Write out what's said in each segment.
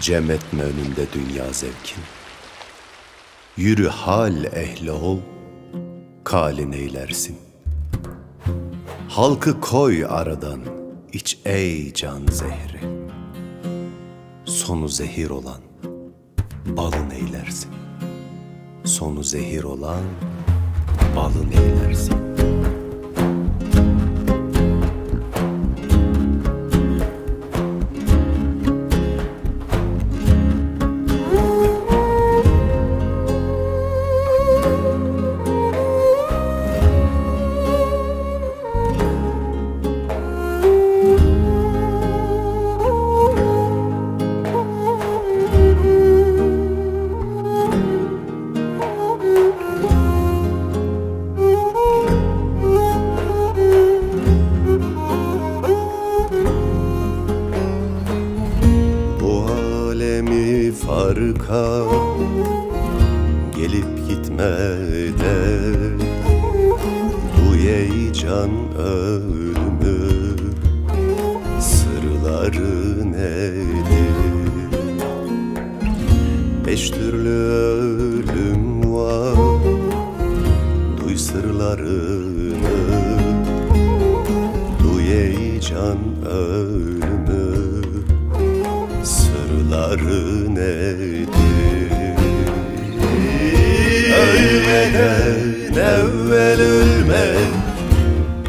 Cem etme önünde dünya zevkin. Yürü hal ehli ol, kalin eylersin. Halkı koy aradan, iç ey can zehri. Sonu zehir olan, balın eylersin. Sonu zehir olan, balın eylersin. Farka gelip gitmede Duy ey can ölümü sırların eli. Beş türlü ölüm var, duy sırlarını. Duy ey can ölümü sırların nedir? Ölmeden evvel ölme,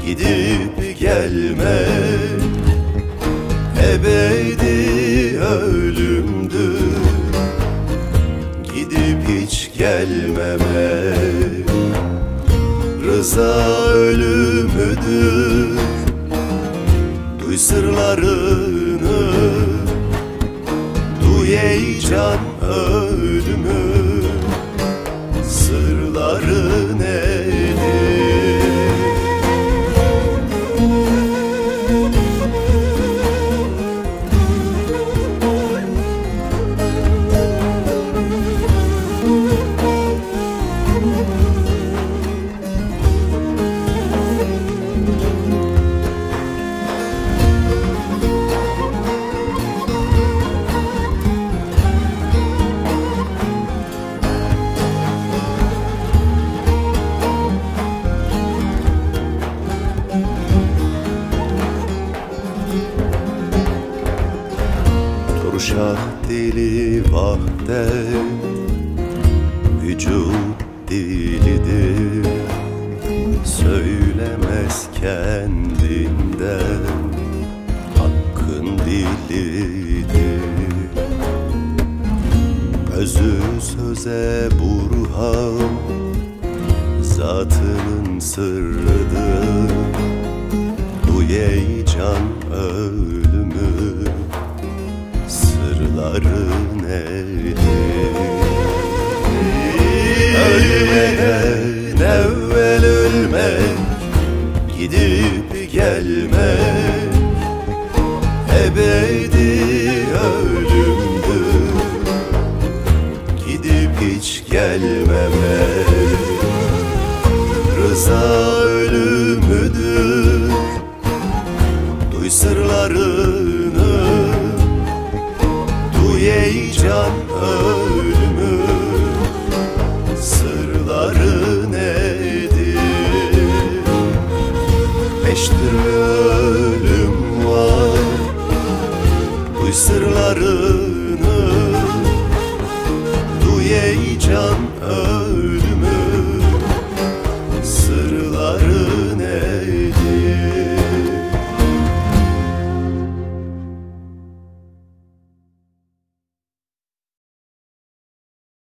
gidip gelme. Ebedi ölümdür, gidip hiç gelmeme. Rıza ölümüdür, duy sırlarını. Duy ey can ölümü, sırların eli. Şah dili vahde, vücut dilidir. Söylemez kendinden, hakkın dilidir. Özü söze burhan, zatının sırrıdır. Duy ey can ölümü, sırların eli. Ölmeden evvel ölme, gidip gelme. Ebedi ölümdür, gidip hiç gelmeme. Rıza ölümüdür, duy sırlarını. Duy ey can ölümü, sırların eli. Beş türlü ölüm var, duy sırlarını. Duy ey can ölümü.